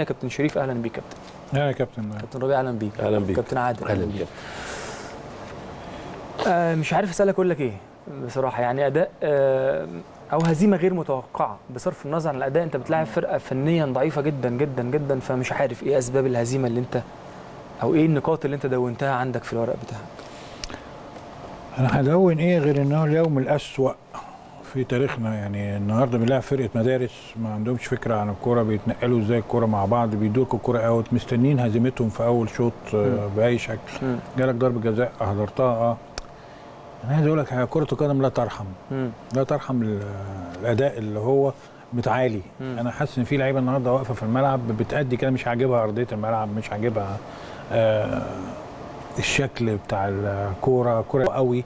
يا كابتن شريف، اهلا بيك كابتن. يا كابتن ربيع، اهلا بيك. اهلا بيك كابتن عادل، اهلا بيك. مش عارف اسالك اقول لك ايه بصراحه. يعني اداء او هزيمه غير متوقعه بصرف النظر عن الاداء. انت بتلاعب فرقه فنيا ضعيفه جدا جدا جدا، فمش عارف ايه اسباب الهزيمه اللي انت او ايه النقاط اللي انت دونتها عندك في الورق بتاعك. انا هدون ايه غير انه اليوم الاسوأ في تاريخنا. يعني النهارده بنلاعب فرقه مدارس ما عندهمش فكره عن الكوره، بيتنقلوا ازاي الكوره مع بعض، بيدوركوا الكوره اوت، مستنين هزيمتهم في اول شوط باي شكل. جالك ضربه جزاء اهدرتها. انا عايز اقول لك كره القدم لا ترحم، لا ترحم الاداء اللي هو متعالي. انا حاسس ان في لعيبه النهارده واقفه في الملعب بتأدي كده، مش عاجبها ارضيه الملعب، مش عاجبها الشكل بتاع الكوره، كوره قوي.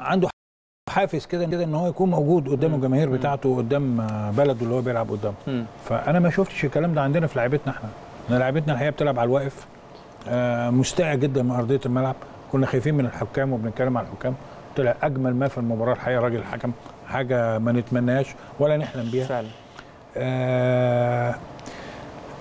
عنده حافز كده ان هو يكون موجود قدام الجماهير بتاعته وقدام بلده اللي هو بيلعب قدامه. فانا ما شفتش الكلام ده عندنا في لعيبتنا احنا. لعيبتنا الحقيقه بتلعب على الواقف، مستاء جدا من ارضيه الملعب. كنا خايفين من الحكام وبنتكلم عن الحكام، طلع اجمل ما في المباراه الحقيقه راجل الحكم، حاجه ما نتمناهاش ولا نحلم بيها فعلا.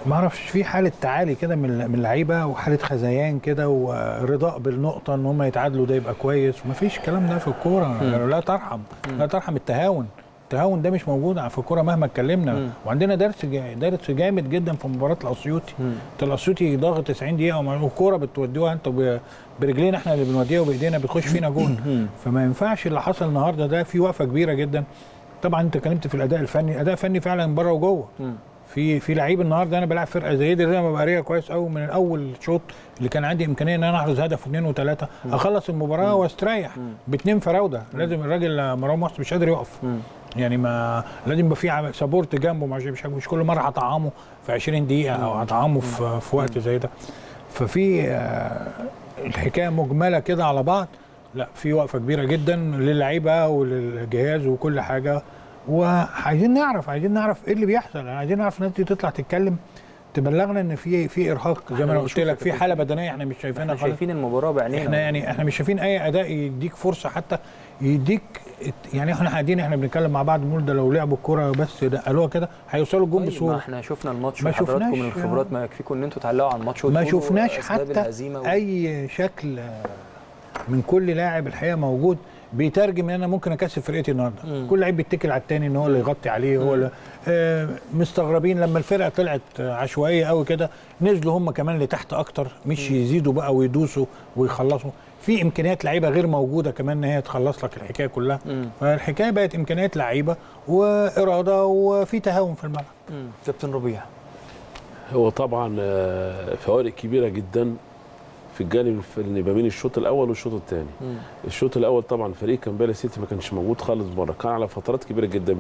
ما اعرفش، في حاله تعالي كده من اللعيبه وحاله خزيان كده ورضاء بالنقطه ان هم يتعادلوا ده يبقى كويس. ومفيش الكلام ده في الكوره. لا ترحم، لا ترحم التهاون. التهاون ده مش موجود في الكوره مهما اتكلمنا. وعندنا درس جامد جدا في مباراه الاسيوطي. الاسيوطي ضاغط 90 دقيقه والكوره بتوديها انت برجلينا، احنا اللي بنوديها وبايدينا، بتخش فينا جون. فما ينفعش اللي حصل النهارده ده. في وقفه كبيره جدا. طبعا انت اتكلمت في الاداء الفني، اداء فني فعلا بره وجوه. في لعيب النهارده. انا بلعب فرقه زي دي ريال مباريه كويس قوي من الاول شوط اللي كان عندي امكانيه ان انا احرز هدف واثنين وثلاثه، اخلص المباراه واستريح باثنين فراوده. لازم الراجل مروان محسن مش قادر يقف. يعني ما لازم يبقى في سبورت جنبه، مش كل مره هطعمه في 20 دقيقه او هطعمه في وقت زي ده. ففي الحكايه مجمله كده على بعض. لا، في وقفه كبيره جدا للعيبه وللجهاز وكل حاجه. وعايزين نعرف، ايه اللي بيحصل. عايزين نعرف الناس دي تطلع تتكلم تبلغنا ان في ارهاق زي ما انا قلت لك، في حاله بدنيه احنا مش شايفينها. احنا شايفين المباراه بعينينا، احنا مش شايفين اي اداء يديك فرصه حتى يديك. يعني احنا قاعدين بنتكلم مع بعض بنقول ده لو لعبوا الكوره بس دقلوها كده هيوصلوا الجون بسهوله. ما احنا شفنا الماتش وحضراتكم من الخبرات، ما يكفيكم ان انتوا تعلقوا على الماتش. ما شفناش حتى اي شكل من كل لاعب الحقيقه موجود بيترجم ان انا ممكن اكسب فرقتي النهارده. كل لعيب بيتكل على الثاني ان هو اللي يغطي عليه، هو اللي مستغربين لما الفرقه طلعت عشوائيه قوي كده، نزلوا هم كمان لتحت اكتر، مش يزيدوا بقى ويدوسوا ويخلصوا. في امكانيات لعيبه غير موجوده كمان ان هي تخلص لك الحكايه كلها. فالحكايه بقت امكانيات لعيبه واراده وفي تهاون في الملعب. كابتن ربيع، هو طبعا فوارق كبيره جدا في الجانب اللي ما بين الشوط الاول والشوط الثاني. الشوط الاول طبعا فريق كامبالا سيتي ما كانش موجود خالص بره، كان على فترات كبيره جدا